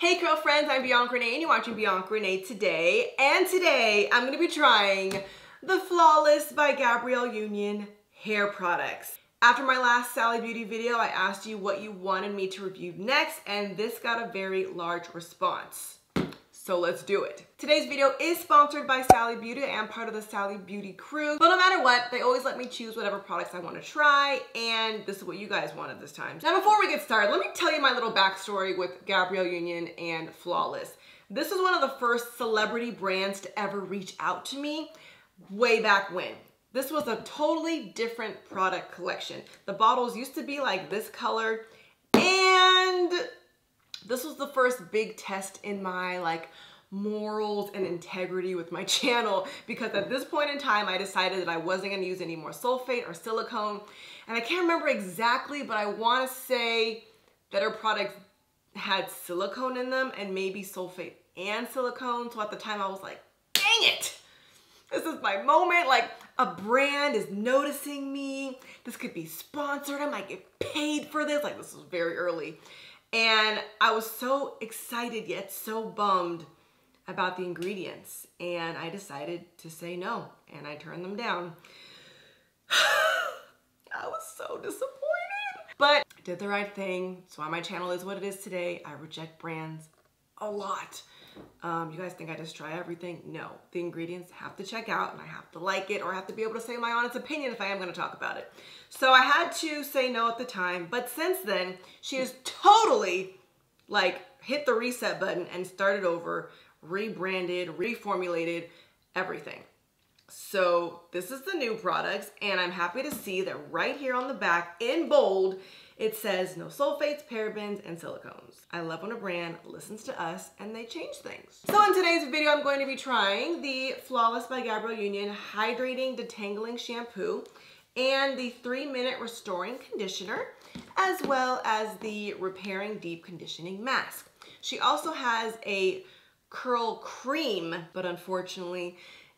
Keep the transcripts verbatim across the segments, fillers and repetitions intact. Hey curl friends, I'm Bianca Renee and you're watching Bianca Renee today. And today I'm gonna be trying the Flawless by Gabrielle Union hair products. After my last Sally Beauty video, I asked you what you wanted me to review next, and this got a very large response. So let's do it. Today's video is sponsored by Sally Beauty. I am part of the Sally Beauty crew, but no matter what, they always let me choose whatever products I want to try, and this is what you guys wanted this time. Now before we get started, let me tell you my little backstory with Gabrielle Union and Flawless. This was one of the first celebrity brands to ever reach out to me way back when. This was a totally different product collection. The bottles used to be like this color, and this was the first big test in my like morals and integrity with my channel, because at this point in time I decided that I wasn't going to use any more sulfate or silicone, and I can't remember exactly, but I want to say that her products had silicone in them and maybe sulfate and silicone. So at the time I was like, dang it, this is my moment, like a brand is noticing me, this could be sponsored, I might get paid for this, like this was very early. And I was so excited yet so bummed about the ingredients, and I decided to say no, and I turned them down. I was so disappointed, but I did the right thing. That's why my channel is what it is today. I reject brands a lot. Um, you guys think I just try everything? No, the ingredients have to check out, and I have to like it, or I have to be able to say my honest opinion if I am going to talk about it. So I had to say no at the time, but since then she has totally like hit the reset button and started over, rebranded, reformulated everything. So this is the new products, and I'm happy to see that right here on the back in bold it says no sulfates, parabens, and silicones. I love when a brand listens to us and they change things. So in today's video, I'm going to be trying the Flawless by Gabrielle Union Hydrating Detangling Shampoo and the three minute Restoring Conditioner, as well as the Repairing Deep Conditioning Mask. She also has a curl cream, but unfortunately,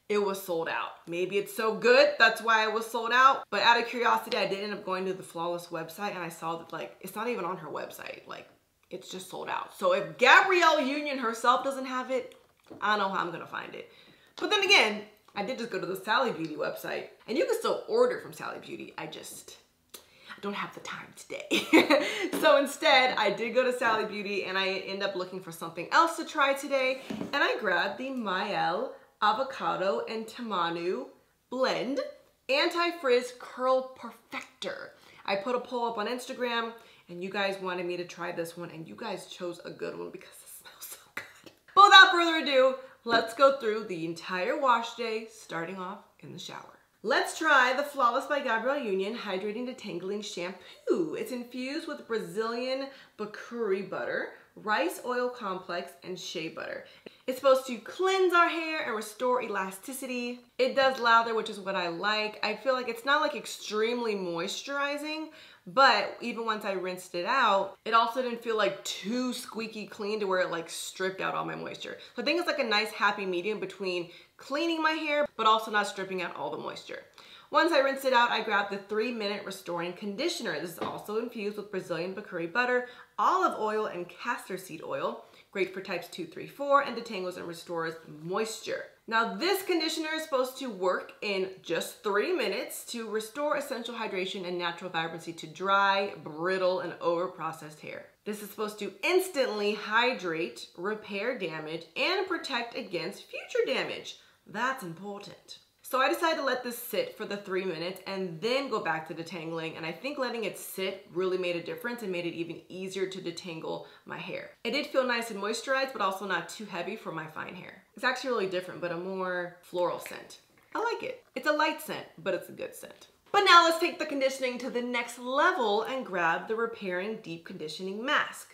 it was sold out. Maybe it's so good, that's why it was sold out. But out of curiosity, I did end up going to the Flawless website, and I saw that like, it's not even on her website. Like, it's just sold out. So if Gabrielle Union herself doesn't have it, I don't know how I'm gonna find it. But then again, I did just go to the Sally Beauty website, and you can still order from Sally Beauty. I just I don't have the time today. So instead, I did go to Sally Beauty, and I end up looking for something else to try today. And I grabbed the Mielle Avocado and Tamanu Blend Anti-Frizz Curl Perfector. I put a poll up on Instagram, and you guys wanted me to try this one, and you guys chose a good one because it smells so good. But without further ado, let's go through the entire wash day, starting off in the shower. Let's try the Flawless by Gabrielle Union Hydrating Detangling Shampoo. It's infused with Brazilian Bakuri butter, rice oil complex, and shea butter. It's supposed to cleanse our hair and restore elasticity. It does lather, which is what I like. I feel like it's not like extremely moisturizing, but even once I rinsed it out, it also didn't feel like too squeaky clean to where it like stripped out all my moisture. So I think it's like a nice happy medium between cleaning my hair, but also not stripping out all the moisture. Once I rinsed it out, I grabbed the three minute Restoring Conditioner. This is also infused with Brazilian Bakuri butter, olive oil, and castor seed oil. Great for types two, three, four, and detangles and restores moisture. Now this conditioner is supposed to work in just three minutes to restore essential hydration and natural vibrancy to dry, brittle, and over-processed hair. This is supposed to instantly hydrate, repair damage, and protect against future damage. That's important. So I decided to let this sit for the three minutes and then go back to detangling, and I think letting it sit really made a difference and made it even easier to detangle my hair. It did feel nice and moisturized, but also not too heavy for my fine hair. It's actually really different, but a more floral scent. I like it. It's a light scent, but it's a good scent. But now let's take the conditioning to the next level and grab the Repairing Deep Conditioning Mask.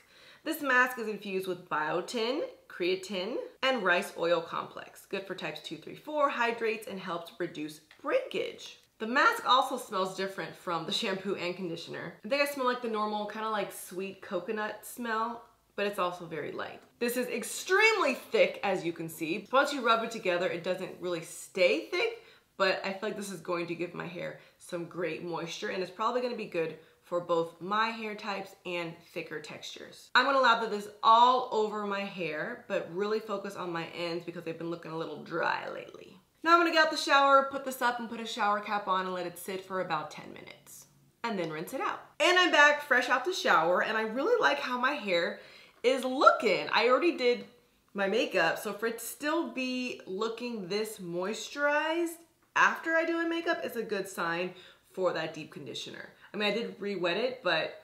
This mask is infused with biotin, creatine, and rice oil complex. Good for types two, three, four, hydrates, and helps reduce breakage. The mask also smells different from the shampoo and conditioner. I think I smell like the normal kind of like sweet coconut smell, but it's also very light. This is extremely thick, as you can see. Once you rub it together, it doesn't really stay thick, but I feel like this is going to give my hair some great moisture, and it's probably going to be good for both my hair types and thicker textures. I'm gonna lather this all over my hair, but really focus on my ends because they've been looking a little dry lately. Now I'm gonna get out the shower, put this up, and put a shower cap on and let it sit for about ten minutes. And then rinse it out. And I'm back fresh out the shower, and I really like how my hair is looking. I already did my makeup, so for it to still be looking this moisturized after I do my makeup is a good sign for that deep conditioner. I mean, I did re-wet it, but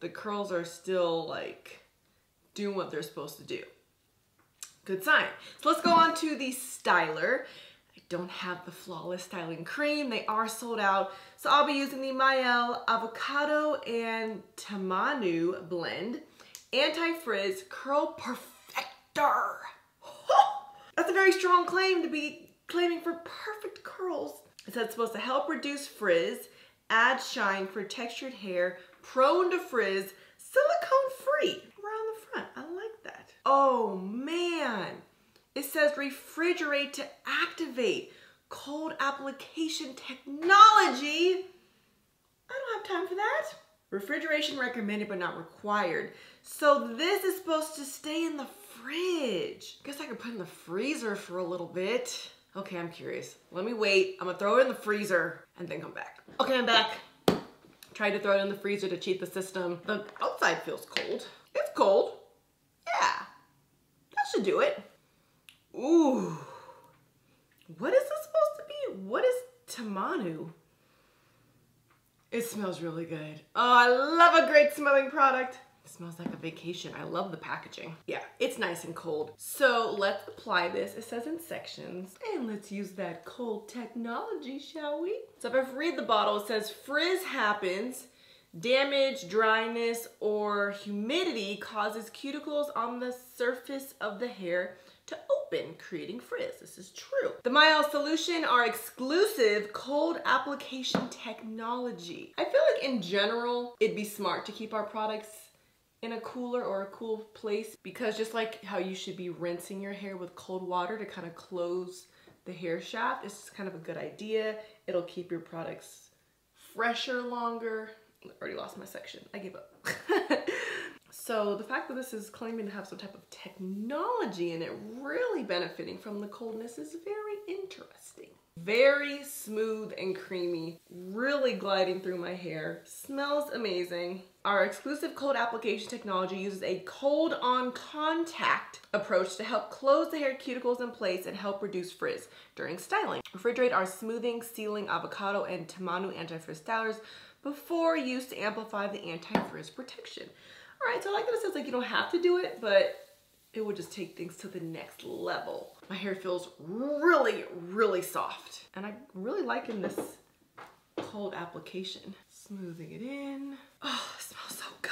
the curls are still like doing what they're supposed to do. Good sign. So let's go on to the styler. Don't have the Flawless styling cream. They are sold out. So I'll be using the Mielle Avocado and Tamanu blend. Anti-frizz curl perfector. Oh, that's a very strong claim to be claiming for perfect curls. It says it's supposed to help reduce frizz, add shine for textured hair, prone to frizz, silicone-free. Around the front, I like that. Oh man. It says refrigerate to activate. Cold application technology. I don't have time for that. Refrigeration recommended but not required. So this is supposed to stay in the fridge. Guess I could put it in the freezer for a little bit. Okay, I'm curious. Let me wait. I'm gonna throw it in the freezer and then come back. Okay, I'm back. Tried to throw it in the freezer to cheat the system. The outside feels cold. It's cold. Yeah, that should do it. Ooh, what is this supposed to be? What is Tamanu? It smells really good. Oh, I love a great smelling product. It smells like a vacation. I love the packaging. Yeah, it's nice and cold. So let's apply this. It says in sections. And let's use that cold technology, shall we? So if I read the bottle, it says frizz happens. Damage, dryness, or humidity causes cuticles on the surface of the hair to open, creating frizz. This is true. The Mielle solution are exclusive cold application technology. I feel like in general, it'd be smart to keep our products in a cooler or a cool place because just like how you should be rinsing your hair with cold water to kind of close the hair shaft, it's kind of a good idea. It'll keep your products fresher longer. I already lost my section. I gave up. So the fact that this is claiming to have some type of technology in it, really benefiting from the coldness, is very interesting. Very smooth and creamy, really gliding through my hair. Smells amazing. Our exclusive cold application technology uses a cold on contact approach to help close the hair cuticles in place and help reduce frizz during styling. Refrigerate our smoothing, sealing avocado and Tamanu anti-frizz stylers before use to amplify the anti-frizz protection. All right, so I like that it says like you don't have to do it, but it will just take things to the next level. My hair feels really, really soft. And I'm really liking this cold application. Smoothing it in. Oh, it smells so good.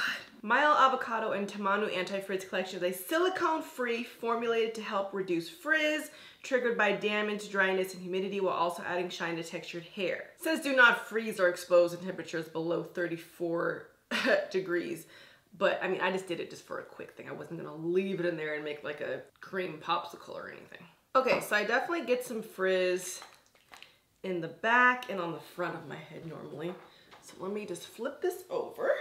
Mielle Avocado and Tamanu Anti-Frizz Collection is a silicone-free formulated to help reduce frizz, triggered by damage, dryness, and humidity while also adding shine to textured hair. It says do not freeze or expose in temperatures below thirty-four degrees. But I mean, I just did it just for a quick thing. I wasn't gonna leave it in there and make like a cream popsicle or anything. Okay, so I definitely get some frizz in the back and on the front of my head normally. So let me just flip this over.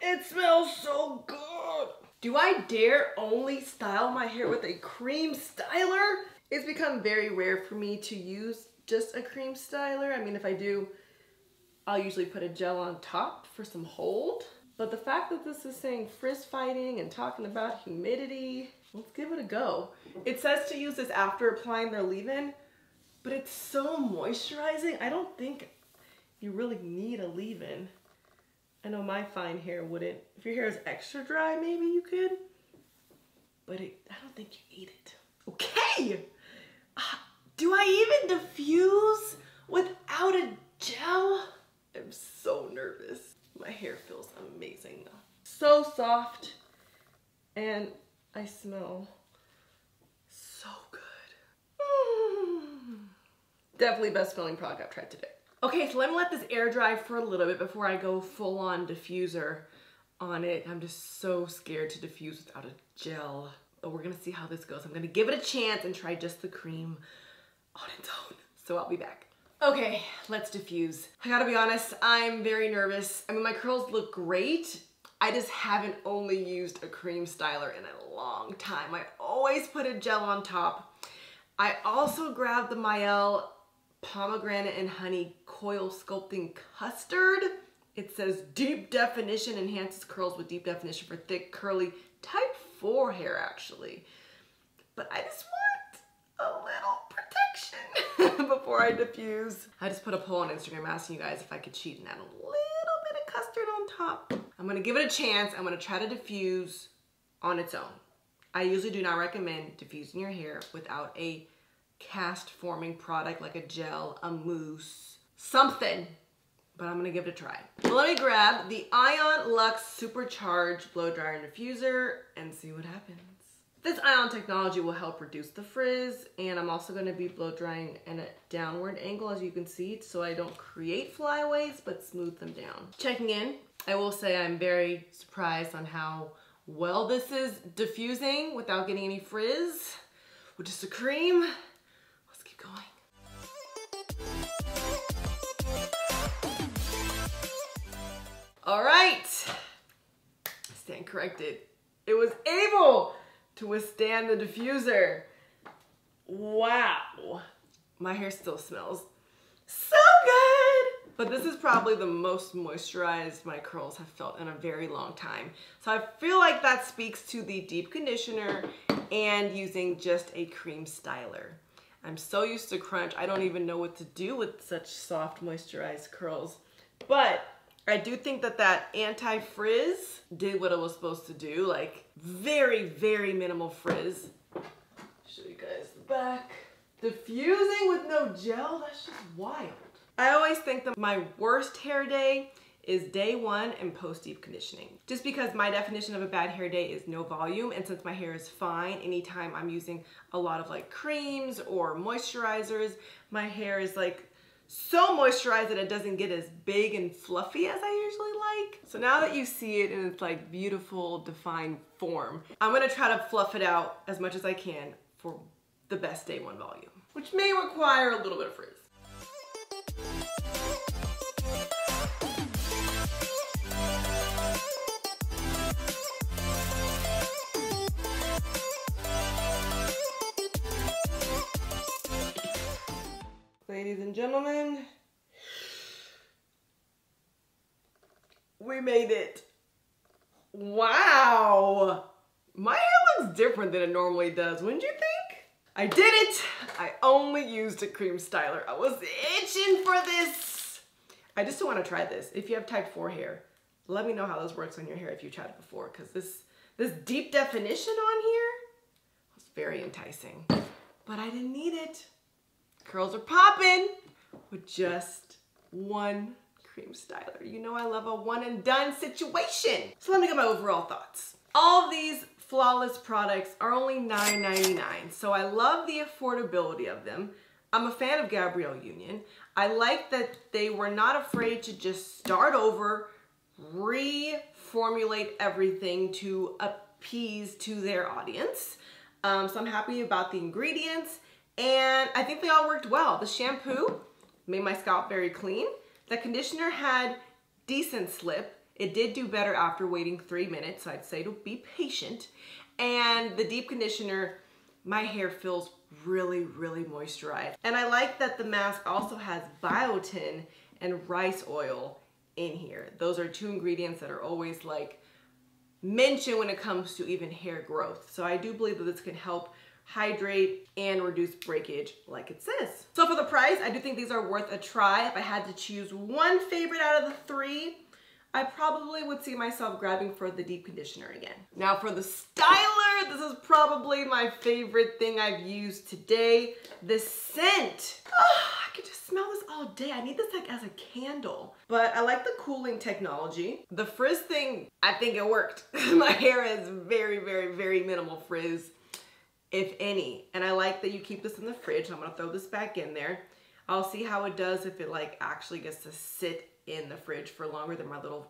It smells so good. Do I dare only style my hair with a cream styler? It's become very rare for me to use just a cream styler. I mean, if I do, I'll usually put a gel on top for some hold, but the fact that this is saying frizz fighting and talking about humidity, let's give it a go. It says to use this after applying their leave-in, but it's so moisturizing. I don't think you really need a leave-in. I know my fine hair wouldn't. If your hair is extra dry, maybe you could, but it, I don't think you need it. Okay, uh, do I even diffuse without a gel? I'm so nervous. My hair feels amazing though. So soft, and I smell so good. Mm. Definitely best smelling product I've tried today. Okay, so let me let this air dry for a little bit before I go full on diffuser on it. I'm just so scared to diffuse without a gel, but we're gonna see how this goes. I'm gonna give it a chance and try just the cream on its own. So I'll be back. Okay, let's diffuse. I gotta be honest, I'm very nervous. I mean, my curls look great. I just haven't only used a cream styler in a long time. I always put a gel on top. I also grabbed the Mielle Pomegranate and Honey Coil Sculpting Custard. It says deep definition, enhances curls with deep definition for thick, curly, type four hair actually. But I just want a little protection before I diffuse. I just put a poll on Instagram asking you guys if I could cheat and add a little bit of custard on top. I'm gonna give it a chance. I'm gonna try to diffuse on its own. I usually do not recommend diffusing your hair without a cast forming product like a gel, a mousse, something, but I'm gonna give it a try. Well, let me grab the Ion Luxe Supercharged Blow Dryer and Diffuser and see what happens. This Ion technology will help reduce the frizz, and I'm also gonna be blow drying in a downward angle, as you can see, so I don't create flyaways, but smooth them down. Checking in, I will say I'm very surprised on how well this is diffusing without getting any frizz, with just a cream. Let's keep going. All right, stand corrected. It was able to withstand the diffuser. Wow, my hair still smells so good. But this is probably the most moisturized my curls have felt in a very long time. So I feel like that speaks to the deep conditioner and using just a cream styler. I'm so used to crunch, I don't even know what to do with such soft moisturized curls. But I do think that that anti-frizz did what it was supposed to do, like very, very minimal frizz. Show you guys the back. Diffusing with no gel, that's just wild. I always think that my worst hair day is day one and post deep conditioning. Just because my definition of a bad hair day is no volume, and since my hair is fine, anytime I'm using a lot of like creams or moisturizers, my hair is like so moisturized that it doesn't get as big and fluffy as I usually like. So now that you see it in its like beautiful defined form, I'm gonna try to fluff it out as much as I can for the best day one volume, which may require a little bit of frizz. Ladies and gentlemen, we made it. Wow. My hair looks different than it normally does, wouldn't you think? I did it. I only used a cream styler. I was itching for this. I just want to try this. If you have type four hair, let me know how this works on your hair if you tried it before, because this, this deep definition on here was very enticing, but I didn't need it. Curls are popping with just one cream styler. You know I love a one and done situation. So let me get my overall thoughts. All these Flawless products are only nine ninety-nine, so I love the affordability of them. I'm a fan of Gabrielle Union. I like that they were not afraid to just start over, reformulate everything to appease to their audience. Um, so I'm happy about the ingredients. And I think they all worked well. The shampoo made my scalp very clean. The conditioner had decent slip. It did do better after waiting three minutes, so I'd say to be patient. And the deep conditioner, my hair feels really, really moisturized. And I like that the mask also has biotin and rice oil in here. Those are two ingredients that are always like mentioned when it comes to even hair growth. So I do believe that this can help hydrate and reduce breakage like it says. So for the price, I do think these are worth a try. If I had to choose one favorite out of the three, I probably would see myself grabbing for the deep conditioner again. Now for the styler, this is probably my favorite thing I've used today. The scent, oh, I could just smell this all day. I need this like as a candle. But I like the cooling technology. The frizz thing, I think it worked. My hair is very, very, very minimal frizz, if any. And I like that you keep this in the fridge. I'm gonna throw this back in there. I'll see how it does if it like actually gets to sit in the fridge for longer than my little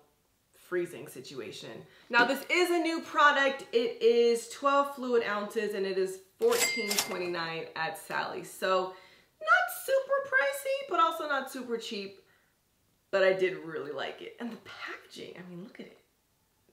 freezing situation. Now this is a new product. It is twelve fluid ounces and it is fourteen twenty-nine at Sally. So not super pricey, but also not super cheap. But I did really like it. And the packaging, I mean, look at it.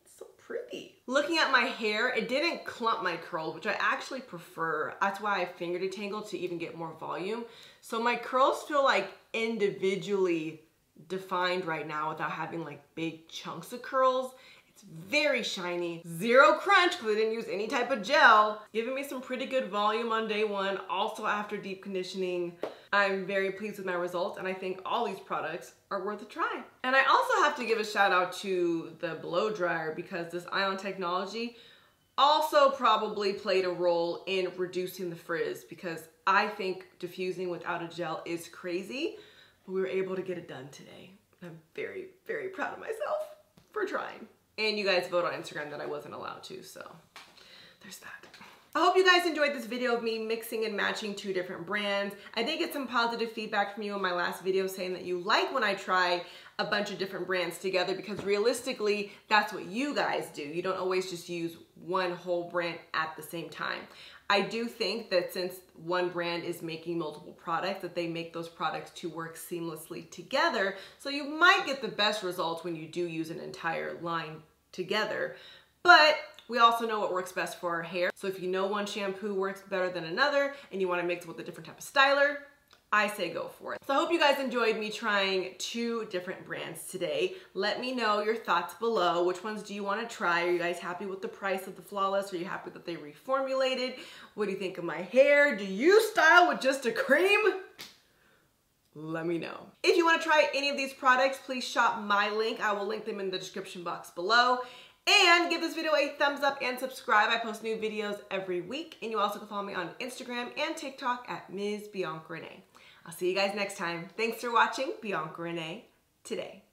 It's so pretty. Looking at my hair, it didn't clump my curls, which I actually prefer. That's why I finger detangled, to even get more volume. So my curls feel like individually defined right now without having like big chunks of curls. It's very shiny, zero crunch because I didn't use any type of gel, giving me some pretty good volume on day one, also after deep conditioning. I'm very pleased with my results, and I think all these products are worth a try. And I also have to give a shout out to the blow dryer, because this Ion technology also probably played a role in reducing the frizz, because I think diffusing without a gel is crazy. We were able to get it done today. I'm very, very proud of myself for trying. And you guys vote on Instagram that I wasn't allowed to, so there's that. I hope you guys enjoyed this video of me mixing and matching two different brands. I did get some positive feedback from you in my last video saying that you like when I try a bunch of different brands together, because realistically, that's what you guys do. You don't always just use one whole brand at the same time. I do think that since one brand is making multiple products, that they make those products to work seamlessly together. So you might get the best results when you do use an entire line together. But we also know what works best for our hair. So if you know one shampoo works better than another and you want to mix it with a different type of styler, I say go for it. So I hope you guys enjoyed me trying two different brands today. Let me know your thoughts below. Which ones do you want to try? Are you guys happy with the price of the Flawless? Are you happy that they reformulated? What do you think of my hair? Do you style with just a cream? Let me know. If you want to try any of these products, please shop my link. I will link them in the description box below. And give this video a thumbs up and subscribe. I post new videos every week. And you also can follow me on Instagram and TikTok at MzBiancaRenee. I'll see you guys next time. Thanks for watching Bianca Renee Today.